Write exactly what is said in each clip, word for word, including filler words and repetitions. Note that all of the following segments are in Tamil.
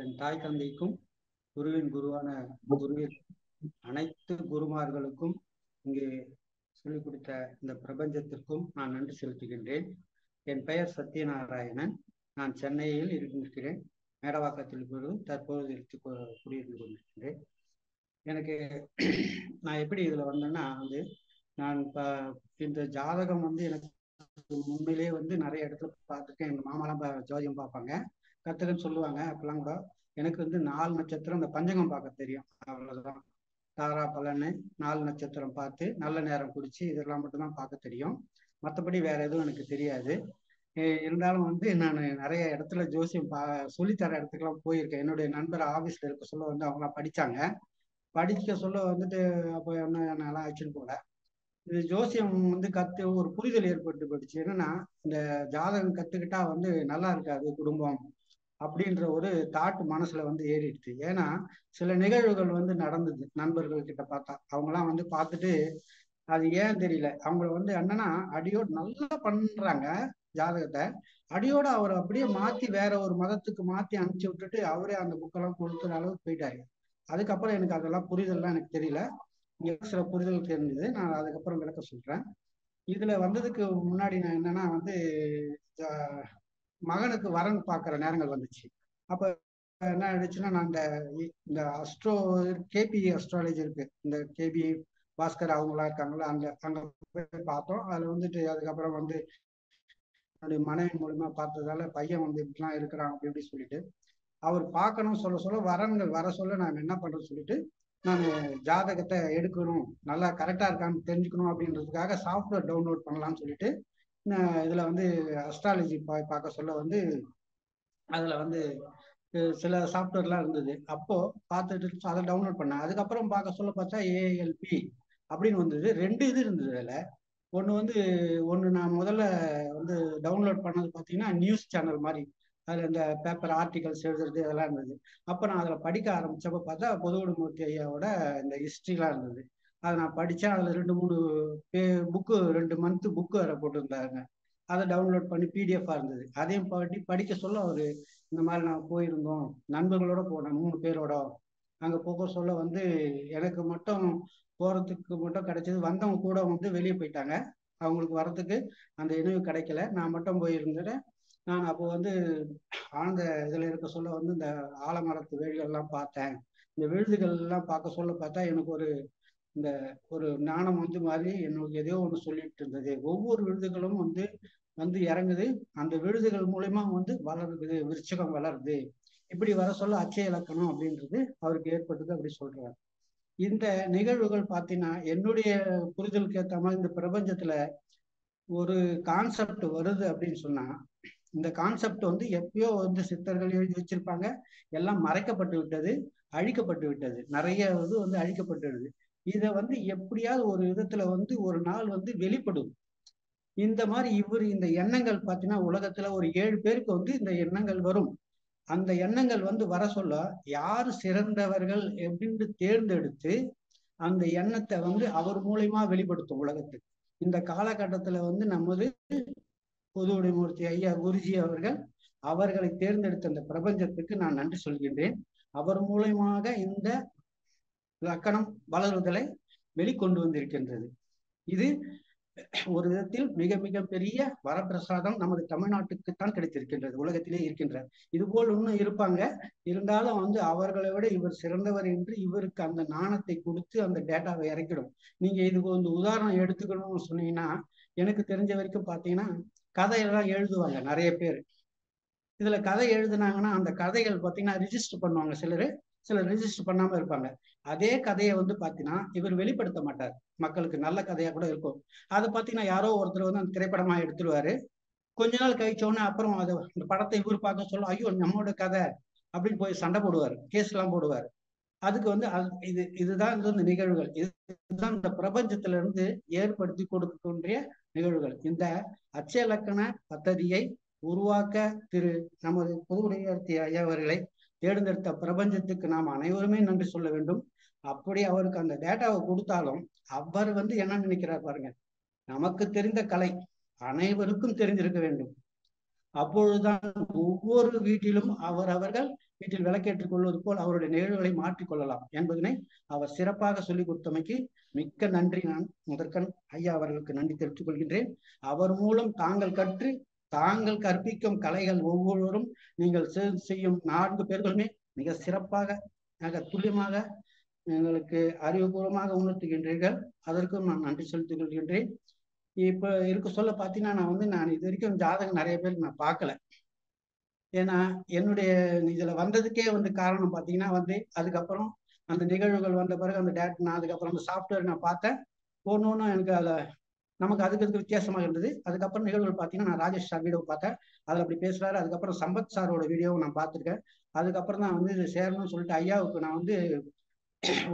என் தாய் தந்தைக்கும் குருவின் குருவான குருவின் அனைத்து குருமார்களுக்கும் இங்கே சொல்லிக் கொடுத்த இந்த பிரபஞ்சத்திற்கும் நான் நன்றி செலுத்துகின்றேன். என் பெயர் சத்யநாராயணன். நான் சென்னையில் இருக்கின்றேன். மேடவாக்கத்தில் குரு தற்போது இருந்து குடியிருந்து கொண்டிருக்கின்றேன். எனக்கு நான் எப்படி இதில் வந்தேன்னா வந்து நான் இப்போ இந்த ஜாதகம் வந்து எனக்கு முன்மையிலே வந்து நிறைய இடத்துல பார்த்துருக்கேன். எங்கள் மாமாலாம் ஜோதியம் பார்ப்பாங்க, கற்றுக்குன்னு சொல்லுவாங்க. அப்பெல்லாம் கூட எனக்கு வந்து நாலு நட்சத்திரம் இந்த பஞ்சகம் பார்க்க தெரியும், அவ்வளோதான். தாரா பலன்னு நாலு நட்சத்திரம் பார்த்து நல்ல நேரம் குடிச்சு இதெல்லாம் மட்டும்தான் பார்க்க தெரியும். மற்றபடி வேற எதுவும் எனக்கு தெரியாது. இருந்தாலும் வந்து நான் நிறைய இடத்துல ஜோசியம் பா சொல்லித்தர இடத்துக்குலாம் போயிருக்கேன். என்னுடைய நண்பர் ஆஃபீஸில் இருக்க சொல்ல வந்து அவங்களாம் படித்தாங்க. படிக்க சொல்ல வந்துட்டு அப்போ என்ன நல்லா ஆச்சுன்னு போல இது ஜோசியம் வந்து கற்று ஒரு புரிதல் ஏற்பட்டு போயிடுச்சு. என்னன்னா இந்த ஜாதகம் கற்றுக்கிட்டா வந்து நல்லா இருக்காது குடும்பம் அப்படின்ற ஒரு தாட் மனசுல வந்து ஏறிடுச்சு. ஏன்னா சில நிகழ்வுகள் வந்து நடந்தது நண்பர்கள் கிட்ட பார்த்தா. அவங்கலாம் வந்து பார்த்துட்டு அது ஏன் தெரியல, அவங்கள வந்து என்னன்னா அடியோடு நல்லா பண்றாங்க ஜாதகத்தை, அடியோடு அவர் அப்படியே மாத்தி வேற ஒரு மதத்துக்கு மாத்தி அனுப்பிச்சு விட்டுட்டு அவரே அந்த புக்கெல்லாம் கொடுக்குற அளவுக்கு போயிட்டாரு. அதுக்கப்புறம் எனக்கு அதெல்லாம் புரிதல்லாம் எனக்கு தெரியல. சில புரிதல் தெரிஞ்சது, நான் அதுக்கப்புறம் விளக்க சொல்றேன். இதுல வந்ததுக்கு முன்னாடி நான் என்னன்னா வந்து மகனுக்கு வரன் பார்க்குற நேரங்கள் வந்துச்சு. அப்போ என்ன ஆயிடுச்சுன்னா நான் இந்த இந்த அஸ்ட்ரோ கேபி அஸ்ட்ராலஜி இருக்கு, இந்த கேபி பாஸ்கர் அவங்களாம் இருக்காங்களா, அங்கே அங்கே போய் பார்த்தோம். அதில் வந்துட்டு அதுக்கப்புறம் வந்து என்னுடைய மனைவி மூலமா பார்த்ததால பையன் வந்து இப்படிலாம் இருக்கிறான் அப்படி இப்படி சொல்லிட்டு அவர் பார்க்கணும் சொல்ல சொல்ல வரன்கள் வர சொல்ல நாங்கள் என்ன பண்ணுறோம்னு சொல்லிட்டு நான் ஜாதகத்தை எடுக்கணும், நல்லா கரெக்டாக இருக்கான்னு தெரிஞ்சுக்கணும் அப்படின்றதுக்காக சாஃப்ட்வேர் டவுன்லோட் பண்ணலாம்னு சொல்லிட்டு இதுல வந்து அஸ்ட்ராலஜி பா பார்க்க சொல்ல வந்து அதுல வந்து சில சாஃப்ட்வேர்லாம் இருந்தது. அப்போ பார்த்துட்டு அதை டவுன்லோட் பண்ணேன். அதுக்கப்புறம் பார்க்க சொல்ல பார்த்தா ஏஎல்பி அப்படின்னு வந்தது. ரெண்டு இது இருந்தது. அதில் ஒன்று வந்து ஒன்று நான் முதல்ல வந்து டவுன்லோட் பண்ணது பார்த்தீங்கன்னா நியூஸ் சேனல் மாதிரி, அதில் இந்த பேப்பர் ஆர்டிகல்ஸ் எழுதுறது அதெல்லாம் இருந்தது. அப்போ நான் அதில் படிக்க ஆரம்பித்தப்போ பார்த்தா பொதுவுடைமூர்த்தி ஐயாவோட இந்த ஹிஸ்ட்ரிலாம் இருந்தது. அதை நான் படித்தேன். அதில் ரெண்டு மூணு பே புக்கு ரெண்டு மந்த்து புக்கு வேறு போட்டிருந்தாருங்க. அதை டவுன்லோட் பண்ணி பிடிஎஃபாக இருந்தது. அதையும் படி படிக்க சொல்ல அவர் இந்த மாதிரி நான் போயிருந்தோம் நண்பர்களோட போனேன் மூணு பேரோட. அங்கே போக சொல்ல வந்து எனக்கு மட்டும் போகிறதுக்கு மட்டும் கிடைச்சது. வந்தவங்க கூட வந்து வெளியே போயிட்டாங்க, அவங்களுக்கு வரத்துக்கு அந்த இணைவு கிடைக்கல. நான் மட்டும் போயிருந்தேன். நான் அப்போ வந்து ஆழ்ந்த இதில் இருக்க சொல்ல வந்து இந்த ஆலமரத்து வேல்கள்லாம் பார்த்தேன். இந்த விழுதுகள்லாம் பார்க்க சொல்ல பார்த்தா எனக்கு ஒரு இந்த ஒரு ஞானம் வந்து மாதிரி எனக்கு எதையோ ஒன்று சொல்லிட்டு இருந்தது. ஒவ்வொரு விழுதுகளும் வந்து வந்து இறங்குது, அந்த விழுதுகள் மூலயமா வந்து வளருது, விருச்சகம் வளருது. இப்படி வர சொல்ல அச்சய இலக்கணம் அப்படின்றது அவருக்கு ஏற்பட்டது அப்படி சொல்றாரு. இந்த நிகழ்வுகள் பார்த்தீங்கன்னா என்னுடைய புரிதலுக்கு ஏற்ற மாதிரி இந்த பிரபஞ்சத்துல ஒரு கான்செப்ட் வருது அப்படின்னு சொன்னா இந்த கான்செப்ட் வந்து எப்பயோ வந்து சித்தர்கள் எழுதி வச்சிருப்பாங்க, எல்லாம் மறைக்கப்பட்டு விட்டது, அழிக்கப்பட்டு விட்டது, நிறைய இது வந்து அழிக்கப்பட்டு விடுது. இதை வந்து எப்படியாவது ஒரு விதத்துல வந்து ஒரு நாள் வந்து வெளிப்படும். இந்த மாதிரி இவர் இந்த எண்ணங்கள் பார்த்தீங்கன்னா உலகத்துல ஒரு ஏழு பேருக்கு வந்து இந்த எண்ணங்கள் வரும். அந்த எண்ணங்கள் வந்து வர சொல்ல யார் சிறந்தவர்கள் எப்படின்னு தேர்ந்தெடுத்து அந்த எண்ணத்தை வந்து அவர் மூலயமா வெளிப்படுத்தும் உலகத்துக்கு. இந்த காலகட்டத்துல வந்து நமது பொதுவுடைமூர்த்தி ஐயா குருஜி அவர்கள் அவர்களை தேர்ந்தெடுத்த அந்த பிரபஞ்சத்துக்கு நான் நன்றி சொல்கின்றேன். அவர் மூலயமாக இந்த லக்கணம் வளர்வதலை வெளிக்கொண்டு வந்திருக்கின்றது. இது ஒரு விதத்தில் மிக மிக பெரிய வரப்பிரசாதம் நமது தமிழ்நாட்டுக்குத்தான் கிடைத்திருக்கின்றது, உலகத்திலே இருக்கின்ற. இது போல் இன்னும் இருப்பாங்க, இருந்தாலும் வந்து அவர்களை விட இவர் சிறந்தவர் என்று இவருக்கு அந்த நாணத்தை கொடுத்து அந்த டேட்டாவை இறக்கிடும். நீங்க இதுக்கு வந்து உதாரணம் எடுத்துக்கணும்னு சொன்னீங்கன்னா எனக்கு தெரிஞ்ச வரைக்கும் பார்த்தீங்கன்னா கதையெல்லாம் எழுதுவாங்க நிறைய பேர். இதுல கதை எழுதுனாங்கன்னா அந்த கதைகள் பார்த்தீங்கன்னா ரிஜிஸ்டர் பண்ணுவாங்க சிலரு, சில ரெஜிஸ்டர் பண்ணாம இருப்பாங்க. அதே கதையை வந்து பாத்தீங்கன்னா இவர் வெளிப்படுத்த மாட்டார் மக்களுக்கு. நல்ல கதையா கூட இருக்கும், அதை பாத்தீங்கன்னா யாரோ ஒருத்தர் வந்து அந்த திரைப்படமா எடுத்துருவாரு. கொஞ்ச நாள் கழிச்சோன்னு அப்புறம் அதை அந்த படத்தை இவர் பார்க்க சொல்ல ஐயோ நம்மளோட கதை அப்படின்னு போய் சண்டை போடுவார், கேஸ் எல்லாம் போடுவார். அதுக்கு வந்து அது இது இதுதான் இந்த நிகழ்வுகள், இதுதான் இந்த பிரபஞ்சத்துல இருந்து ஏற்படுத்தி கொடுக்கக்கூடிய நிகழ்வுகள். இந்த அச்சலக்கண பத்ததியை உருவாக்க திரு நமது பொதுவுடைமூர்த்தி ஐயா அவர்களை தேர்ந்தெடுத்த பிரபஞ்சத்துக்கு நாம் அனைவருமே நன்றி சொல்ல வேண்டும். அப்படி அவருக்கு அந்த டேட்டாவை கொடுத்தாலும் அவர் வந்து என்ன நினைக்கிறார் பாருங்க, நமக்கு தெரிந்த கலை அனைவருக்கும் தெரிஞ்சிருக்க வேண்டும். அப்பொழுதுதான் ஒவ்வொரு வீட்டிலும் அவர் அவர்கள் வீட்டில் விளக்கேற்றுக் கொள்வது போல் அவருடைய நிகழ்வுகளை மாற்றிக்கொள்ளலாம் என்பதனை அவர் சிறப்பாக சொல்லிக் கொடுத்தமைக்கு மிக்க நன்றி. நான் முதற்கண் ஐயா அவர்களுக்கு நன்றி தெரிவித்துக் கொள்கின்றேன். அவர் மூலம் தாங்கள் கற்று தாங்கள் கற்பிக்கும் கலைகள் ஒவ்வொருவரும் நீங்கள் செய்யும் நான்கு பேர்களுமே மிக சிறப்பாக மிக துல்லியமாக எங்களுக்கு அறிவுபூர்வமாக உணர்த்துகின்றீர்கள். அதற்கும் நான் நன்றி செலுத்திக் கொள்கின்றேன். இப்போ இருக்க சொல்ல பார்த்தீங்கன்னா நான் வந்து நான் இது வரைக்கும் ஜாதகம் நிறைய பேருக்கு நான் பார்க்கல. ஏன்னா என்னுடைய இதுல வந்ததுக்கே வந்து காரணம் பார்த்தீங்கன்னா வந்து அதுக்கப்புறம் அந்த நிகழ்வுகள் வந்த பிறகு அந்த டேட் நான் அதுக்கப்புறம் அந்த சாஃப்ட்வேர் நான் பார்த்தேன் போகணுன்னு எனக்கு அதை நமக்கு அதுக்கு அதுக்கு வித்தியாசமாக இருந்தது. அதுக்கப்புறம் நிகழ்வுகள் பார்த்தீங்கன்னா நான் ராஜேஷ் சார் வீடியோ பார்த்தேன், அதில் அப்படி பேசுகிறாரு. அதுக்கப்புறம் சம்பத் சாரோட வீடியோவை நான் பார்த்துருக்கேன். அதுக்கப்புறம் தான் வந்து இது சேரணும்னு சொல்லிட்டு ஐயாவுக்கு நான் வந்து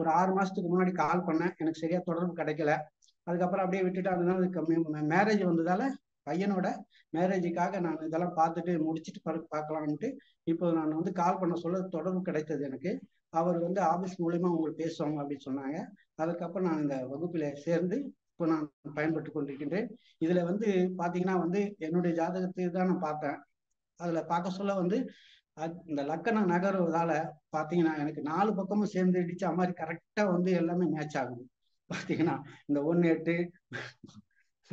ஒரு ஆறு மாதத்துக்கு முன்னாடி கால் பண்ணேன், எனக்கு சரியாக தொடர்பு கிடைக்கல. அதுக்கப்புறம் அப்படியே விட்டுட்டு அதனால அதுக்கு மேரேஜ் வந்ததால் பையனோட மேரேஜுக்காக நான் இதெல்லாம் பார்த்துட்டு முடிச்சுட்டு பிறகு பார்க்கலான்ட்டு இப்போ நான் வந்து கால் பண்ண சொல்ல தொடர்பு கிடைத்தது எனக்கு. அவர் வந்து ஆஃபீஸ் மூலிமா உங்களுக்கு பேசுவாங்க அப்படின்னு சொன்னாங்க. அதுக்கப்புறம் நான் இந்த வகுப்பில் சேர்ந்து இப்போ நான் பயன்பட்டு கொண்டிருக்கின்றேன். இதில் வந்து பார்த்தீங்கன்னா வந்து என்னுடைய ஜாதகத்தை தான் நான் பார்த்தேன். அதில் பார்க்க சொல்ல வந்து இந்த லக்கண நகர்வதால் பார்த்தீங்கன்னா எனக்கு நாலு பக்கமும் சேர்ந்து அடிச்சா மாதிரி கரெக்டாக வந்து எல்லாமே மேட்ச் ஆகுது. பார்த்தீங்கன்னா இந்த ஒன்று எட்டு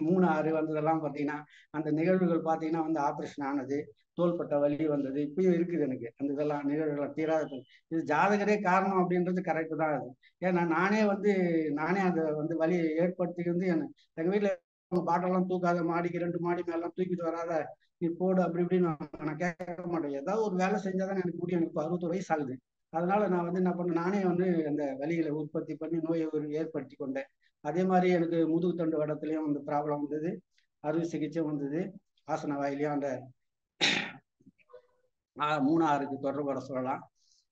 மூணு ஆறு வந்ததெல்லாம் பார்த்தீங்கன்னா அந்த நிகழ்வுகள் பார்த்தீங்கன்னா வந்து ஆப்ரேஷன் ஆனது, தோள்பட்ட வலி வந்தது, இப்பயும் இருக்குது எனக்கு அந்த இதெல்லாம் நிகழ்வுகள்லாம் தீராத இது ஜாதகரே காரணம் அப்படின்றது கரெக்டு தான் அது. ஏன்னா நானே வந்து நானே அதை வந்து வலி ஏற்படுத்தி வந்து எனக்கு எங்கள் வீட்டில் பாட்டெல்லாம் தூக்காத, மாடிக்கு ரெண்டு மாடி மேலாம் தூக்கிட்டு வராத, நீ போடு அப்படி இப்படின்னு நான் கேட்க மாட்டேன். ஏதாவது ஒரு வேலை செஞ்சால் தான் எனக்கு முடியும். எனக்கு இப்போ அறுபத்தொரு வயசு ஆகுது. அதனால நான் வந்து என்ன பண்ணேன், நானே வந்து அந்த வலிகளை உற்பத்தி பண்ணி நோயை ஏற்படுத்தி கொண்டேன். அதே மாதிரி எனக்கு முதுகு தண்டு வடத்துலையும் அந்த ப்ராப்ளம் வந்தது, அறுவை சிகிச்சை வந்தது, ஆசன வாயிலையும் அந்த மூணு ஆறுக்கு தொடர்புட சொல்லலாம்.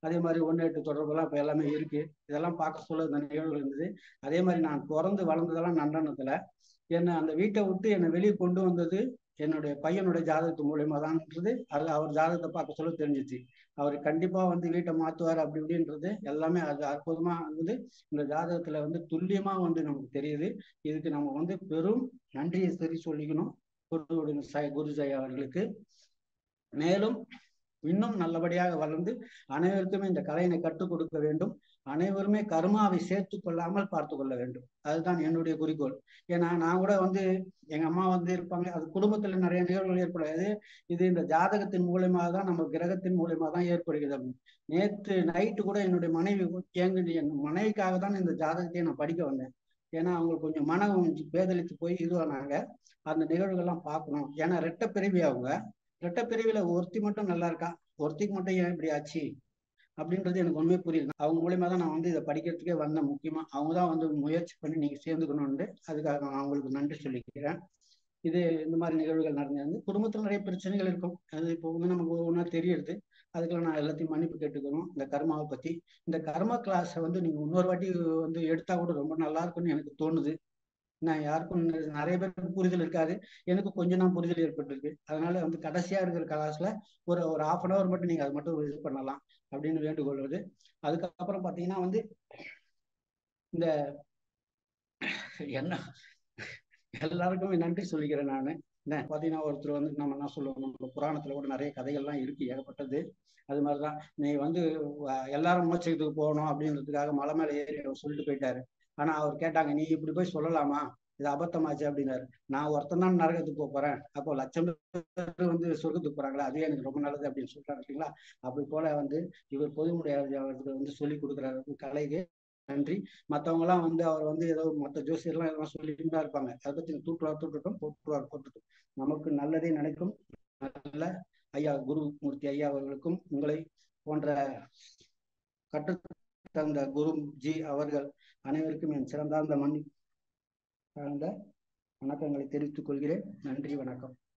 அதே மாதிரி ஒன்று எட்டு தொடர்புலாம் இப்போ எல்லாமே இருக்கு. இதெல்லாம் பார்க்க சொல்ல இந்த நிகழ்வுகள் இருந்தது. அதே மாதிரி நான் பிறந்து வளர்ந்ததெல்லாம் நண்டனத்துல. என்னை அந்த வீட்டை விட்டு என்னை வெளியே கொண்டு வந்தது என்னுடைய பையனுடைய ஜாதகத்து மூலியமா தான்ன்றது அது அவர் ஜாதகத்தை பார்க்க சொல்ல தெரிஞ்சிச்சு. அவர் கண்டிப்பா வந்து வீட்டை மாத்துவார் அப்படி இப்படின்றது எல்லாமே அது அற்புதமா வந்து இந்த ஜாதகத்துல வந்து துல்லியமா வந்து நமக்கு தெரியுது. இதுக்கு நம்ம வந்து பெரும் நன்றியை சரி சொல்லிக்கணும் குருஜாய் அவர்களுக்கு. மேலும் இன்னும் நல்லபடியாக வளர்ந்து அனைவருக்குமே இந்த கலையினை கற்றுக் கொடுக்க வேண்டும். அனைவருமே கர்மாவை சேர்த்து கொள்ளாமல் பார்த்து கொள்ள வேண்டும். அதுதான் என்னுடைய குறிக்கோள். ஏன்னா நான் கூட வந்து எங்க அம்மா வந்து இருப்பாங்க, அது குடும்பத்துல நிறைய நிகழ்வுகள் ஏற்படாது. இது இந்த ஜாதகத்தின் மூலியமாக தான், நம்ம கிரகத்தின் மூலியமாக தான் ஏற்படுகிறது. நேற்று நைட்டு கூட என்னுடைய மனைவி எங்க என் மனைவிக்காக தான் இந்த ஜாதகத்தை நான் படிக்க வந்தேன். ஏன்னா அவங்களுக்கு கொஞ்சம் மன பேதளித்து போய் இதுவானாங்க. அந்த நிகழ்வுகள்லாம் பார்க்கணும். ஏன்னா ரெட்ட பிரிவி, அவங்க ரெட்ட பிரிவில ஒருத்தி மட்டும் நல்லா இருக்கா, ஒருத்திக்கு மட்டும் ஏன் இப்படி ஆச்சு அப்படின்றது எனக்கு ஒன்றுமே புரியல. அவங்க மூலியமா தான் நான் வந்து இதை படிக்கிறதுக்கே வந்தேன். முக்கியமா அவங்க தான் வந்து முயற்சி பண்ணி நீங்க சேர்ந்துக்கணும்னு, அதுக்காக நான் அவங்களுக்கு நன்றி சொல்லிக்கிறேன். இது இந்த மாதிரி நிகழ்வுகள் நடந்தது. குடும்பத்தில் நிறைய பிரச்சனைகள் இருக்கும். அது இப்போ வந்து நமக்கு ஒவ்வொன்றா தெரியுது. அதுக்கெல்லாம் நான் எல்லாத்தையும் மன்னிப்பு கேட்டுக்கணும். இந்த கர்மாவை பத்தி இந்த கர்மா கிளாஸை வந்து நீங்க இன்னொரு வாட்டி வந்து எடுத்தா கூட ரொம்ப நல்லா இருக்கும்னு எனக்கு தோணுது. நான் யாருக்கும் நிறைய பேருக்கு புரிதல் இருக்காது, எனக்கு கொஞ்சம் நான் புரிதல் ஏற்பட்டிருக்கு. அதனால வந்து கடைசியா இருக்கிற கிளாஸ்ல ஒரு ஒரு ஹாஃப் அன் அவர் மட்டும் நீங்க அது மட்டும் இது பண்ணலாம் அப்படின்னு வேண்டுகொள்வது. அதுக்கப்புறம் பாத்தீங்கன்னா வந்து இந்த என்ன எல்லாருக்குமே நன்றி சொல்லிக்கிறேன் நான். என்ன பாத்தீங்கன்னா ஒருத்தர் வந்து நம்ம என்ன சொல்லுவோம், நம்ம புராணத்துல கூட நிறைய கதைகள்லாம் இருக்கு ஏகப்பட்டது. அது மாதிரிதான் நீ வந்து எல்லாரும் மோட்சத்துக்கு போகணும் அப்படின்றதுக்காக மலை மேல ஏறி சொல்லிட்டு போயிட்டாரு. ஆனா அவர் கேட்டாங்க, நீ இப்படி போய் சொல்லலாமா, இது அபத்தமாச்சு அப்படின்னாரு. நான் ஒருத்தன் தான் நரகத்துக்கு போறேன், அப்போ லட்சம் பேர் வந்து சொர்க்கத்துக்கு போறாங்களா, அதுவே எனக்கு ரொம்ப நல்லது அப்படின்னு சொல்றாங்க இல்லைங்களா. அப்படி போல வந்து இவர் பொதுமுறையாளர்களுக்கு வந்து சொல்லி கொடுக்குறாரு கலைக்கு நன்றி. மற்றவங்க எல்லாம் வந்து அவர் வந்து ஏதோ மற்ற ஜோசியர்லாம் எல்லாம் சொல்லிட்டு தான் இருப்பாங்க. அதை பத்தி தூட்டுவார் தூட்டுட்டும் போட்டுவார் போட்டுட்டும். நமக்கு நல்லதே நினைக்கும் நல்ல ஐயா குருமூர்த்தி ஐயா அவர்களுக்கும் உங்களை போன்ற கற்று தந்த குருஜி அவர்கள் அனைவருக்கும் என் சிறந்தார்ந்த மன்னி சார்ந்த வணக்கங்களை தெரிவித்துக் கொள்கிறேன். நன்றி, வணக்கம்.